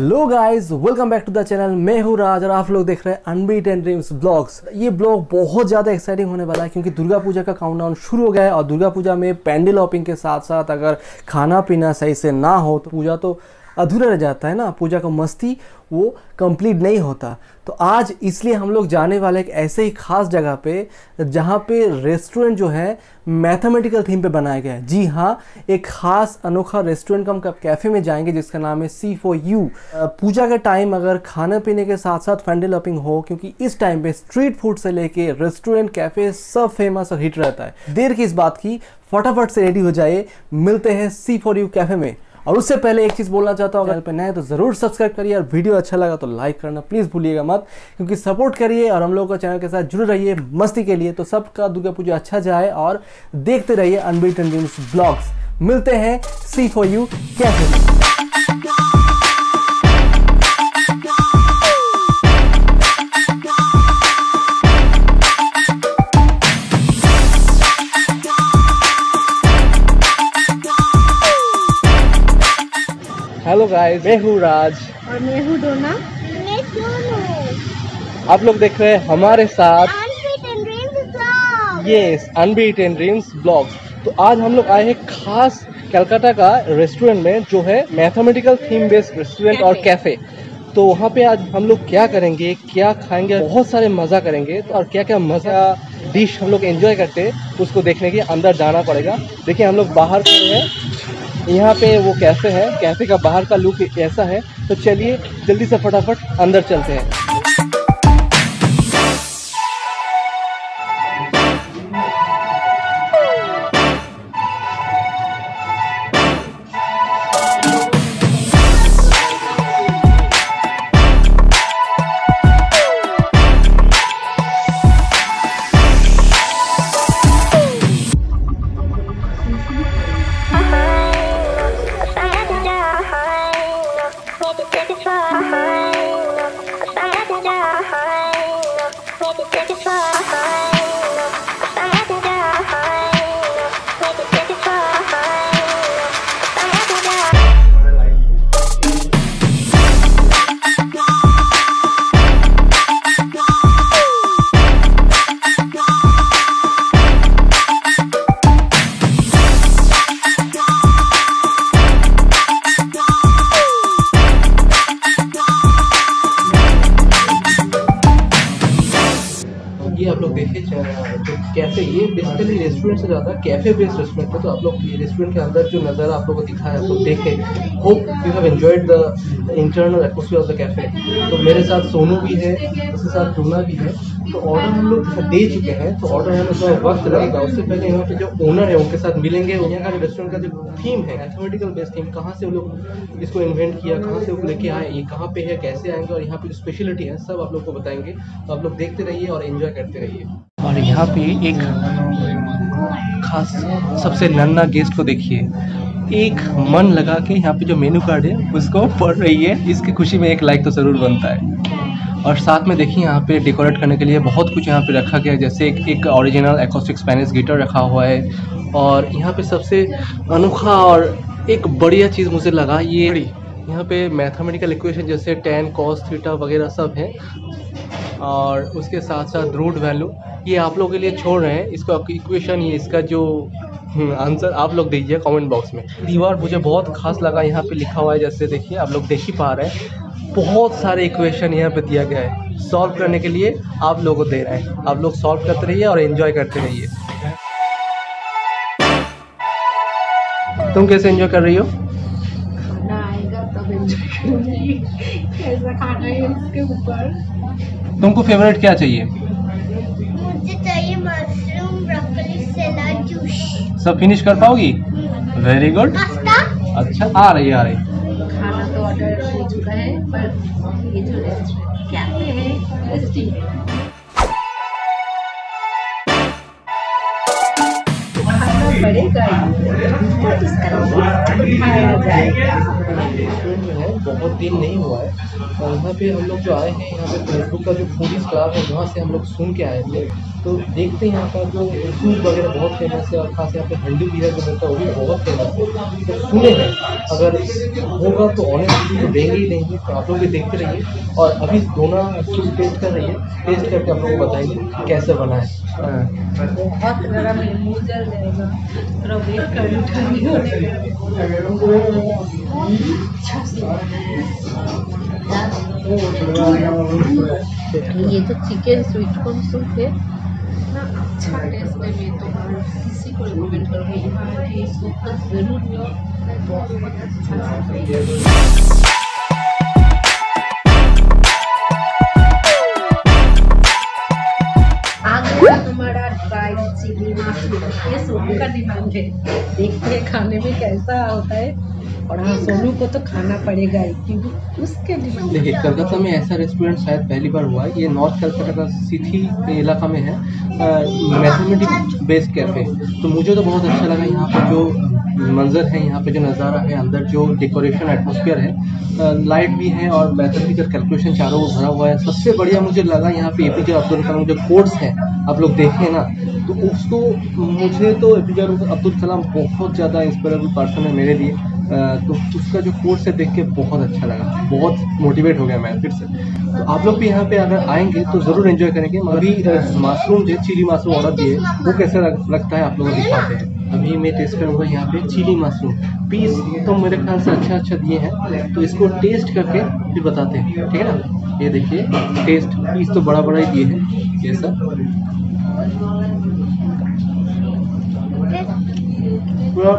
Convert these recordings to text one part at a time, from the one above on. Hello guys, welcome back to the channel. मैं हूं राज और आप लोग देख रहे हैं अनबीटन ड्रीम्स ब्लॉग्स। ये ब्लॉग बहुत ज़्यादा एक्साइटिंग होने वाला है क्योंकि दुर्गा पूजा का काउंटडाउन शुरू हो गया है और दुर्गा पूजा में पैंडल हॉपिंग के साथ साथ अगर खाना पीना सही से ना हो तो पूजा तो अधूरा रह जाता है ना, पूजा का मस्ती वो कंप्लीट नहीं होता। तो आज इसलिए हम लोग जाने वाले एक ऐसे ही ख़ास जगह पे जहाँ पे रेस्टोरेंट जो है मैथमेटिकल थीम पे बनाया गया है। जी हाँ, एक ख़ास अनोखा रेस्टोरेंट कम कैफ़े में जाएंगे जिसका नाम है C4U। पूजा के टाइम अगर खाने पीने के साथ साथ फैंडल हॉपिंग हो, क्योंकि इस टाइम पे स्ट्रीट फूड से लेके रेस्टोरेंट कैफ़े सब फेमस और हिट रहता है। देर की इस बात की, फटाफट से रेडी हो जाइए, मिलते हैं C4U कैफ़े में। और उससे पहले एक चीज़ बोलना चाहता हूँ, चैनल पर नए हैं तो ज़रूर सब्सक्राइब करिए और वीडियो अच्छा लगा तो लाइक करना प्लीज़ भूलिएगा मत, क्योंकि सपोर्ट करिए और हम लोगों का चैनल के साथ जुड़े रहिए मस्ती के लिए। तो सबका दुर्गा पूजा अच्छा जाए और देखते रहिए अनबीटन ड्रीम्स ब्लॉग्स। मिलते हैं C4U कैफे। हेलो गाइस, मैं हूँ राज और मैं हूँ डोना। आप लोग देख रहे हैं हमारे साथ unbeaten dreams blog. Yes, unbeaten dreams blog. तो आज हम लोग आए हैं खास कलकत्ता का रेस्टोरेंट में जो है मैथमेटिकल थीम बेस्ड रेस्टोरेंट और कैफ़े। तो वहाँ पे आज हम लोग क्या करेंगे, क्या खाएंगे, बहुत सारे मज़ा करेंगे। तो और क्या क्या मज़ा डिश हम लोग एंजॉय करते हैं उसको देखने के अंदर जाना पड़ेगा। देखिए हम लोग बाहर खड़े हैं, यहाँ पे वो कैफ़े है, कैफ़े का बाहर का लुक ऐसा है। तो चलिए जल्दी से फटाफट अंदर चलते हैं। कैफे, ये बेसिकली रेस्टोरेंट से ज़्यादा कैफे बेस्ड रेस्टोरेंट है। तो आप लोग ये रेस्टोरेंट के अंदर जो नज़ारा आप लोगों को दिखा है तो देखें। Hope you have enjoyed the internal atmosphere of the cafe. तो मेरे साथ सोनू भी है, उसके साथ टूना भी है। तो ऑर्डर हम लोग दे चुके हैं, तो ऑर्डर हमें थोड़ा वक्त लगेगा। उससे पहले यहाँ पे जो ओनर है उनके साथ मिलेंगे। यहाँ का रेस्टोरेंट का जो थीम है मैथमेटिकल बेस्ड थीम, कहाँ से वो लोग इसको इन्वेंट किया, कहाँ से वो लेके आए, ये कहाँ पे है, कैसे आएंगे और यहाँ पे जो स्पेशलिटी है सब आप लोग को बताएंगे। तो आप लोग देखते रहिए और एंजॉय करते रहिए। और यहाँ पे एक खास सबसे नन्हा गेस्ट को देखिए, एक मन लगा के यहाँ पे जो मेन्यू कार्ड है उसको पढ़ रही है। इसकी खुशी में एक लाइक तो ज़रूर बनता है। और साथ में देखिए यहाँ पे डेकोरेट करने के लिए बहुत कुछ यहाँ पे रखा गया है, जैसे एक ओरिजिनल एकॉस्टिक स्पेनिश गिटार रखा हुआ है। और यहाँ पे सबसे अनोखा और एक बढ़िया चीज़ मुझे लगा, ये यहाँ पे मैथमेटिकल इक्वेशन जैसे tan cos थीटा वगैरह सब है। और उसके साथ साथ रूट वैल्यू ये आप लोगों के लिए छोड़ रहे हैं, इसको आपकी इक्वेशन ये इसका जो आंसर आप लोग दीजिए कमेंट बॉक्स में। दीवार मुझे बहुत खास लगा, यहाँ पे लिखा हुआ है जैसे देखिए आप लोग देख ही पा रहे हैं, बहुत सारे इक्वेशन यहाँ पे दिया गया है सॉल्व करने के लिए आप लोगों को दे रहे हैं। आप लोग सॉल्व करते रहिए और एंजॉय करते रहिए। तुम कैसे एंजॉय कर रही हो? तुमको फेवरेट क्या चाहिए? मुझे चाहिए मशरूम ब्रोकली सलाद जूस। सब फिनिश कर पाओगी? Very good. अच्छा, आ रही आ रही। खाना तो ऑर्डर हो चुका है पर ये जो रेस्टोरेंट कैफे है टेस्टी है। पड़ेगा ही, इसका उठाया जाएगा। बहुत दिन नहीं हुआ है और यहाँ पे हम लोग जो आए हैं, यहाँ पे फेसबुक का जो फूडीज क्लब है वहाँ से हम लोग सुन के आए थे, तो देखते हैं यहाँ का जो फूड वगैरह बहुत फेमस है और खास यहाँ पे हंडी बियर जो मिलता है वो भी बहुत फेमस है। सुने हैं अगर होगा तो ऑनेस्टली देंगे ही नहीं, तो आप लोग भी देखते रहिए। और अभी दोनों चीज़ टेस्ट कर रही है, टेस्ट करके आप लोग को बताएंगे कैसे बना है। बहुत ज़रा मुँह जल जाएगा, थोड़ा वेट कर लो ठंडी होने। ये तो चिकन स्वीट कॉर्न सूप है, इतना अच्छा टेस्ट है। मैं तो किसी को रिकमेंड करूँगी यहाँ आके सूप का ज़रूर लो, बहुत अच्छा है। ये सोनू का डिमांड है, देखते हैं खाने में कैसा होता है। और हाँ, सोनू को तो खाना पड़ेगा ही क्योंकि उसके डिमांड। देखिए कलकत्ता में ऐसा रेस्टोरेंट शायद पहली बार हुआ है। ये नॉर्थ कलकत्ता का सिटी इलाका में है, मैथमेटिक्स बेस्ड कैफे। तो मुझे तो बहुत अच्छा लगा यहाँ पर जो मंजर है, यहाँ पे जो नज़ारा है, अंदर जो डेकोरेशन एटमॉस्फेयर है, लाइट भी है और मैथमेटिकल कैलकुलेशन चारों ओर भरा हुआ है। सबसे बढ़िया मुझे लगा यहाँ पे ए.पी.जे. अब्दुल कलाम जो कोर्स है, आप लोग देखें ना तो उसको, मुझे तो ए.पी.जे. अब्दुल कलाम बहुत ज़्यादा इंस्पायरेबल पर्सन है मेरे लिए। तो उसका जो कोर्स है देख के बहुत अच्छा लगा, बहुत मोटिवेट हो गया मैं फिर से। तो आप लोग भी यहाँ पे अगर आएंगे तो ज़रूर एंजॉय करेंगे। मगर अभी मशरूम जो चिली मशरूम ऑर्डर दिए वो कैसे लगता है आप लोगों को दिखाते हैं। अभी मैं टेस्ट करूँगा यहाँ पे चिली मशरूम पीस, तो मेरे ख्याल से अच्छा अच्छा दिए हैं, तो इसको टेस्ट करके फिर बताते हैं, ठीक है ना। ये देखिए टेस्ट पीस तो बड़ा बड़ा ही दिए हैं ये सब, थोड़ा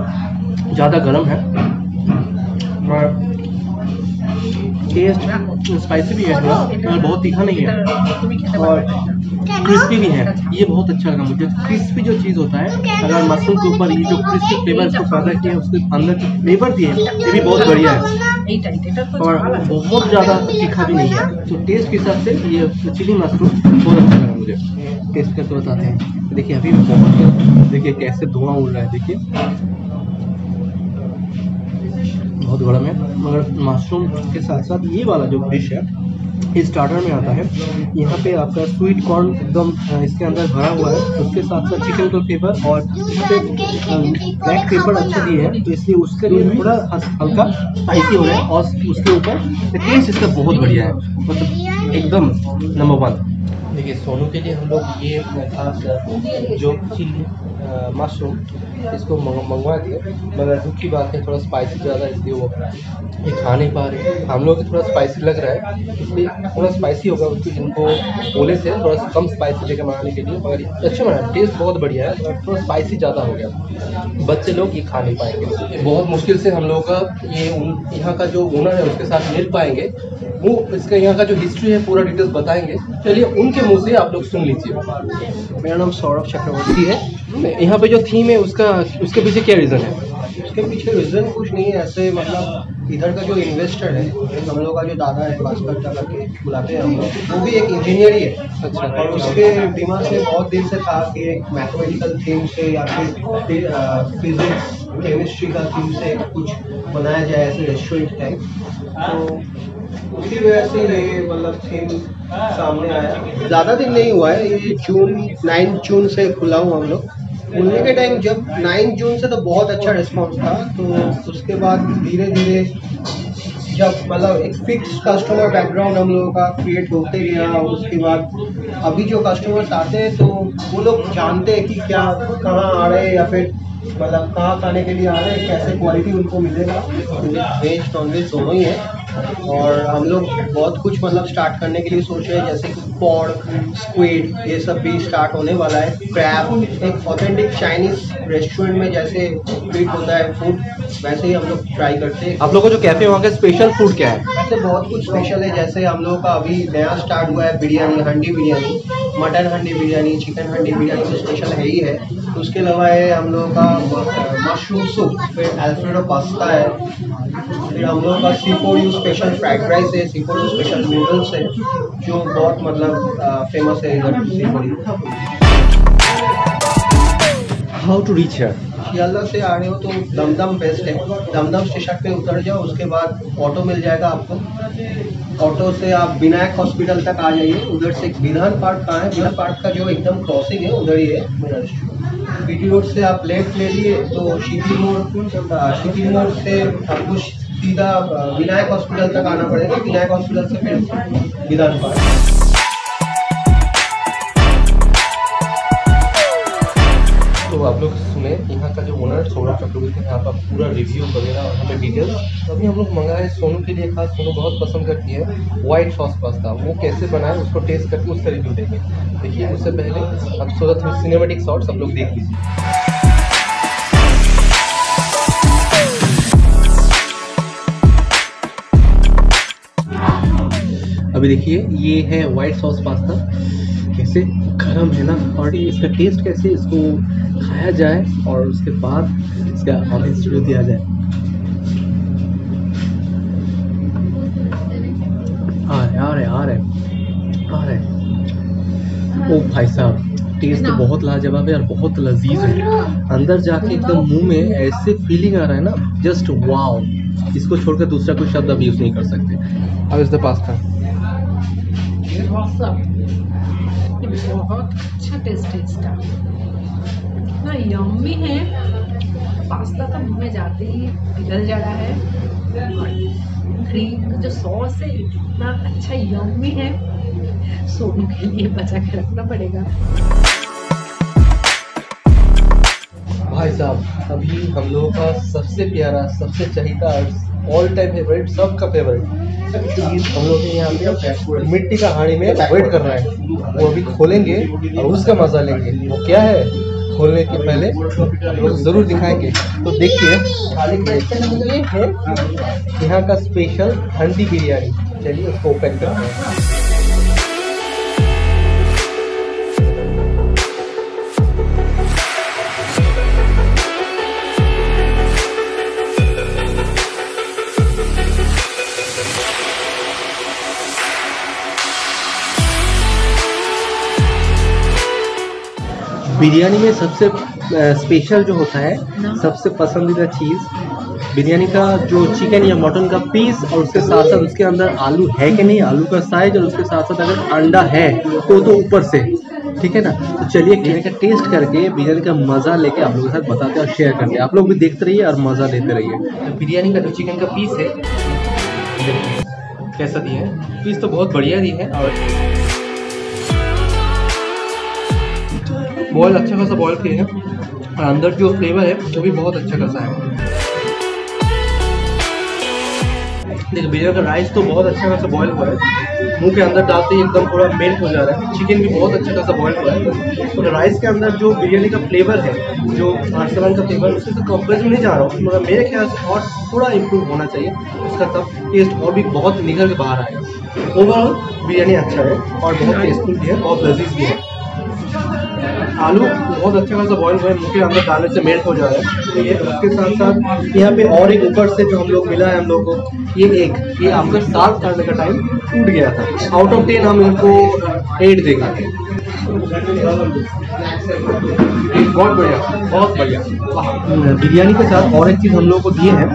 ज़्यादा गर्म है और टेस्ट स्पाइसी भी है थोड़ा, बहुत तीखा नहीं है और क्रिस्पी भी है। ये बहुत अच्छा लगा मुझे, क्रिस्पी जो चीज़ होता है, अगर मशरूम के ऊपर ये जो क्रिस्पी फ्लेवर इसको पैदा किया है, उसके अंदर जो फ्लेवर दिए ये भी बहुत बढ़िया है और बहुत ज़्यादा तीखा भी नहीं है। तो टेस्ट के हिसाब से ये चिली मशरूम बहुत अच्छा लगा मुझे। टेस्ट करके बताते हैं। देखिए अभी बहुत, देखिए कैसे धुआं उड़ रहा है, देखिए बहुत गर्म है। मगर मशरूम के साथ साथ ये वाला जो डिश है स्टार्टर में आता है, यहाँ पे आपका स्वीट कॉर्न एकदम इसके अंदर भरा हुआ है, उसके साथ साथ चिकन का फ्लेवर और ब्लैक पेपर अच्छा दिए हैं, तो इसलिए उसके लिए थोड़ा हल्का स्पाइसी हो रहा है और उसके ऊपर टेस्ट इसका बहुत बढ़िया है, मतलब एकदम नंबर 1। देखिए सोनू के लिए हम लोग ये खास जो चिली मशरूम इसको मंगवा दिया, मगर दुख की बात है थोड़ा स्पाइसी ज़्यादा, इसलिए वो ये खा नहीं पा रहे। हम लोग थोड़ा स्पाइसी लग रहा है, इसलिए थोड़ा स्पाइसी होगा उसको, इनको बोले से थोड़ा कम स्पाइसी लेकर बनाने के लिए, मगर अच्छा बना, टेस्ट बहुत बढ़िया है और थोड़ा स्पाइसी ज़्यादा हो गया, बच्चे लोग ये खा नहीं पाएंगे। बहुत मुश्किल से हम लोग का ये यहाँ का जो ओनर है उसके साथ मिल पाएंगे, वो इसका यहाँ का जो हिस्ट्री है पूरा डिटेल्स बताएंगे। चलिए उनके मुँह से आप लोग सुन लीजिए। मेरा नाम सौरभ चक्रवर्ती है। यहाँ पे जो थीम है उसका, उसके पीछे क्या रीज़न है? उसके पीछे रीज़न कुछ नहीं है, ऐसे मतलब इधर का जो इन्वेस्टर है, हम लोग का जो दादा है भास्कर चाचा के बुलाते हैं हम लोग, वो भी एक इंजीनियर ही है। अच्छा। और उसके दिमाग से बहुत दिन से था कि एक मैथमेटिकल थीम से या फिर फिजिक्स केमिस्ट्री का थीम से कुछ बनाया जाए ऐसे रेस्टोरेंट टाइप, तो उसी वजह से ये मतलब थीम सामने आया। ज़्यादा दिन नहीं हुआ है, ये 9 जून से खुला हुआ हम लोग। खुलने के टाइम जब 9 जून से तो बहुत अच्छा रिस्पॉन्स था, तो उसके बाद धीरे धीरे जब मतलब एक फिक्स कस्टमर बैकग्राउंड हम लोगों का क्रिएट होते गया, उसके बाद अभी जो कस्टमर्स आते हैं तो वो लोग जानते हैं कि क्या कहाँ आ रहे हैं या फिर मतलब कहाँ खाने के लिए आ रहे हैं, कैसे क्वालिटी उनको मिलेगा। वेज नॉन वेज दोनों ही है और हम लोग बहुत कुछ मतलब स्टार्ट करने के लिए सोच रहे हैं, जैसे कि पॉर्क स्क्विड ये सब भी स्टार्ट होने वाला है, क्रैब। एक ऑथेंटिक चाइनीज रेस्टोरेंट में जैसे ट्रीट होता है फूड, वैसे ही हम लोग ट्राई करते हैं। आप लोगों का जो कैफे वहाँ का स्पेशल फूड क्या है? वैसे बहुत कुछ स्पेशल है, जैसे हम लोगों का अभी नया स्टार्ट हुआ है बिरयानी, हंडी बिरयानी, मटन हंडी बिरयानी, चिकन हंडी बिरयानी तो स्पेशल है ही है। उसके अलावा है हम लोगों का मशरूम सूप, फिर अल्फ्रेडो पास्ता है, फिर हम लोगों का C4U स्पेशल फ्राइड राइस है, C4U स्पेशल नूडल्स है जो बहुत मतलब फेमस है इधर। How to reach here? Sealdah से आ रहे हो तो दमदम बेस्ट है, दमदम स्टेशन पे उतर जाओ, उसके बाद ऑटो मिल जाएगा आपको। ऑटो से आप विनायक हॉस्पिटल तक आ जाइए, उधर से विधान पार्क कहाँ है, विधान पार्क का जो एकदम क्रॉसिंग है उधर ही है मिनर स्ट्रीट। बीटी रोड से आप लेफ्ट ले लिए तो शीतली मोड़ से आपको सीधा विनायक हॉस्पिटल तक आना पड़ेगा, विनायक हॉस्पिटल से फिर विधान पार्क। तो आप लोग सुने यहाँ का जो ओनर सौरभ चक्रवर्ती है, यहाँ का पूरा रिव्यू वगैरह और हमें डिटेल्स। अभी हम लोग मंगाए सोनू के लिए, खास सोनू बहुत पसंद करती है वाइट सॉस पास्ता, वो कैसे बनाए उसको टेस्ट करके उसका रिव्यू देंगे। देखिए उससे पहले अब सूरत में सिनेमेटिक शॉट्स हम लोग देख लीजिए। अभी देखिए ये है वाइट सॉस पास्ता, कैसे गरम है ना, और इसका टेस्ट कैसे इसको खाया जाए और उसके बाद इसका ऑरेंज जूस दिया जाए। आ रहा है। ओ भाई साहब, टेस्ट तो बहुत लाजवाब है और बहुत लजीज है, अंदर जाके एकदम मुंह में ऐसे फीलिंग आ रहा है ना, जस्ट वाओ। इसको छोड़कर दूसरा कोई शब्द अब यूज नहीं कर सकते। अब इस द पास्ता बहुत अच्छा टेस्ट इसका, इतना यम्मी है, पास्ता तो मुँह में जाते ही पिघल जा रहा है, और क्रीम जो सॉस है इतना अच्छा यम्मी है, सोनू के लिए बचा के रखना पड़ेगा। भाई साहब अभी हम लोगों का सबसे प्यारा, सबसे चहीता, ऑल टाइम फेवरेट, सबका फेवरेट चीज हम लोग यहाँ पे मिट्टी का हांडी में वेट कर रहा है, वो अभी खोलेंगे और उसका मजा लेंगे। वो क्या है खोलने के पहले लोग जरूर दिखाएंगे। तो देखिए ये है यहाँ का स्पेशल हंडी बिरयानी, चलिए उसको ओपन करते हैं। बिरयानी में सबसे स्पेशल जो होता है, सबसे पसंदीदा चीज़ बिरयानी का जो चिकन या मटन का पीस, और उसके साथ साथ उसके अंदर आलू है कि नहीं, आलू का साइज, और उसके साथ साथ अगर अंडा है तो ऊपर से, ठीक है ना। तो चलिए बिरयानी का टेस्ट करके, बिरयानी का मज़ा लेके आप लोगों के साथ बताते हैं और शेयर करते हैं। आप लोग भी देखते रहिए और मज़ा लेते रहिए। तो बिरयानी का जो चिकन का पीस है कैसा दिया है, पीस तो बहुत बढ़िया दी है, और बॉयल अच्छा खासा बॉयल किए हैं, और अंदर जो फ्लेवर है वो भी बहुत अच्छा खासा है। देखिए बिरयानी का राइस तो बहुत अच्छा खासा बॉयल हुआ है, मुंह के अंदर डालते ही एकदम थोड़ा मेल्ट हो जा रहा है। चिकन भी बहुत अच्छा खासा बॉयल हुआ है, और राइस के अंदर जो बिरयानी का फ्लेवर है, जो आसमान का फ्लेवर, उससे तो कंपेयर नहीं जा रहा हूँ, मगर मेरे ख्याल से और थोड़ा इम्प्रूव होना चाहिए उसका, तब टेस्ट और भी बहुत निकल के बाहर आएगा। ओवरऑल बिरयानी अच्छा है और बहुत टेस्टफुल भी है, बहुत लजीज भी है। आलू बहुत अच्छे खासा बॉयल हुए, मुँह के अंदर डालने से मेल्ट हो जा रहा है ये। उसके साथ साथ यहाँ पे और एक ऊपर से जो हम लोग मिला है हम लोगों को, ये आपका 7 करने का टाइम टूट गया था, आउट ऑफ 10 हम इनको 8 देंगे। बहुत बढ़िया, बहुत बढ़िया। बिरयानी के साथ और एक चीज़ हम लोगों को दिए हैं,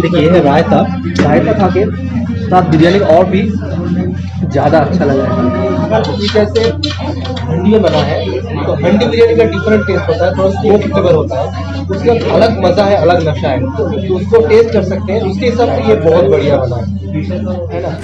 देखिए है रायता। रायता खा के साथ बिरयानी और भी ज़्यादा अच्छा लगा है। जैसे हंडी में बना है तो हंडी बिरयानी का डिफरेंट टेस्ट होता है, थोड़ा स्मोक फ्लेवर होता है, उसका अलग मज़ा है, अलग नशा है, तो उसको टेस्ट कर सकते हैं। उसके हिसाब से ये बहुत बढ़िया बना है ना।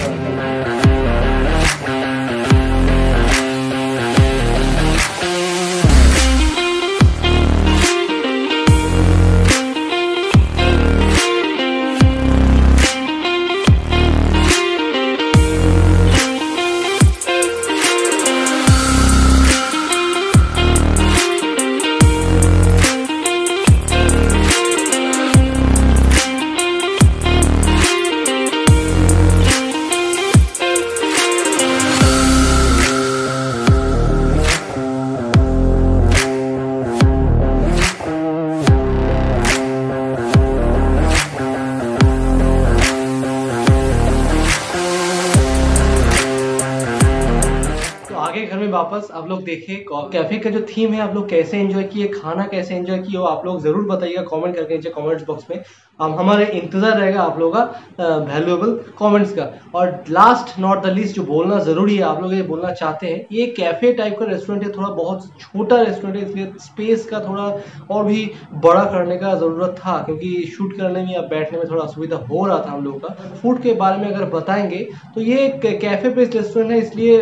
वापस आप लोग देखिए कैफे का जो थीम है, आप लोग कैसे एंजॉय किए, खाना कैसे एंजॉय किए, आप लोग जरूर बताइएगा कमेंट करके नीचे कमेंट्स बॉक्स में। हमारे इंतजार रहेगा आप लोगों का वैल्यूएबल कमेंट्स का। और लास्ट नॉट द लीस्ट जो बोलना जरूरी है, आप लोग ये बोलना चाहते हैं, ये कैफे टाइप का रेस्टोरेंट है, थोड़ा बहुत छोटा रेस्टोरेंट है, इसलिए स्पेस का थोड़ा और भी बड़ा करने का जरूरत था, क्योंकि शूट करने में या बैठने में थोड़ा असुविधा हो रहा था हम लोगों का। फूड के बारे में अगर बताएंगे तो ये एक कैफे बेस्ड रेस्टोरेंट है, इसलिए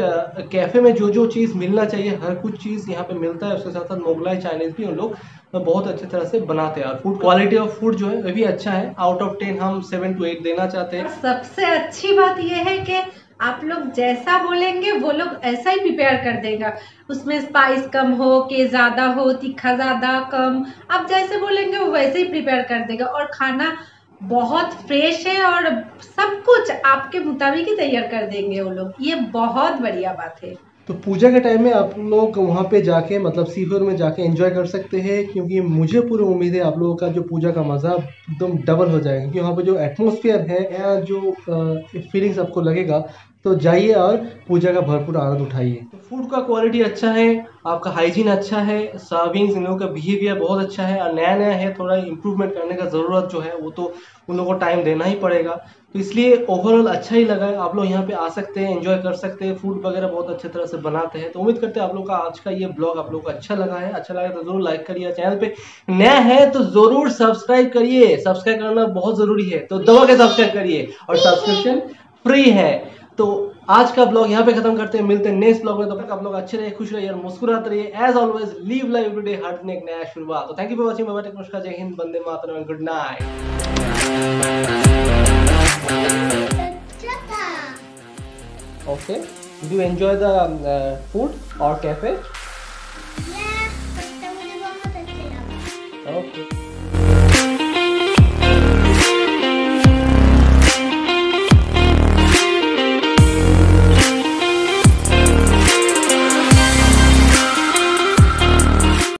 कैफे में जो जो चीज़ मिलना चाहिए हर कुछ चीज़ यहाँ पे मिलता है। उसके साथ साथ मोगलाई चाइनीज भी उन लोग बहुत अच्छे तरह से बनाते हैं। फूड क्वालिटी ऑफ फूड जो है वह भी अच्छा है। आउट ऑफ 10 हम 7 to 8 देना चाहते हैं। सबसे अच्छी बात यह है कि आप लोग जैसा बोलेंगे वो लोग ऐसा ही प्रिपेयर कर देगा। उसमें स्पाइस कम हो के ज़्यादा हो, तीखा ज़्यादा कम, आप जैसे बोलेंगे वो वैसे ही प्रिपेयर कर देगा। और खाना बहुत फ्रेश है और सब कुछ आपके मुताबिक ही तैयार कर देंगे वो लोग। ये बहुत बढ़िया बात है। तो पूजा के टाइम में आप लोग वहाँ पे जाके मतलब C4U में जाके एंजॉय कर सकते हैं, क्योंकि मुझे पूरी उम्मीद है आप लोगों का जो पूजा का मज़ा एकदम डबल हो जाएगा, क्योंकि वहाँ पे जो एटमॉस्फेयर है या जो फीलिंग्स आपको लगेगा। तो जाइए और पूजा का भरपूर आनंद उठाइए। तो फूड का क्वालिटी अच्छा है, आपका हाइजीन अच्छा है, सर्विंग्स इन लोगों का बिहेवियर बहुत अच्छा है और नया नया है, थोड़ा इम्प्रूवमेंट करने का ज़रूरत जो है वो तो उन लोगों को टाइम देना ही पड़ेगा। तो इसलिए ओवरऑल अच्छा ही लगा है। आप लोग यहाँ पे आ सकते हैं, एंजॉय कर सकते हैं, फूड वगैरह बहुत अच्छे तरह से बनाते हैं। तो उम्मीद करते हैं आप लोग का आज का ये ब्लॉग आप लोग को अच्छा लगा है। अच्छा लगा तो जरूर लाइक करिए, चैनल पे नया है तो जरूर सब्सक्राइब करिए, सब्सक्राइब करना बहुत ज़रूरी है, तो दबा के सब्सक्राइब करिए और सब्सक्रिप्शन फ्री है। तो आज का ब्लॉग यहाँ पे खत्म करते हैं, मिलते हैं नेक्स्ट ब्लॉग में। तब तक आप लोग अच्छे रहिए, खुश रहिए और मुस्कुराते रहिए। As always live life everyday, हर दिन एक नया शुरुआत। तो thank you for watching, bye bye, नमस्कार, जय हिंद, वंदे मातरम, good night. Okay. Do you enjoy the food or cafe? Yeah, but I okay.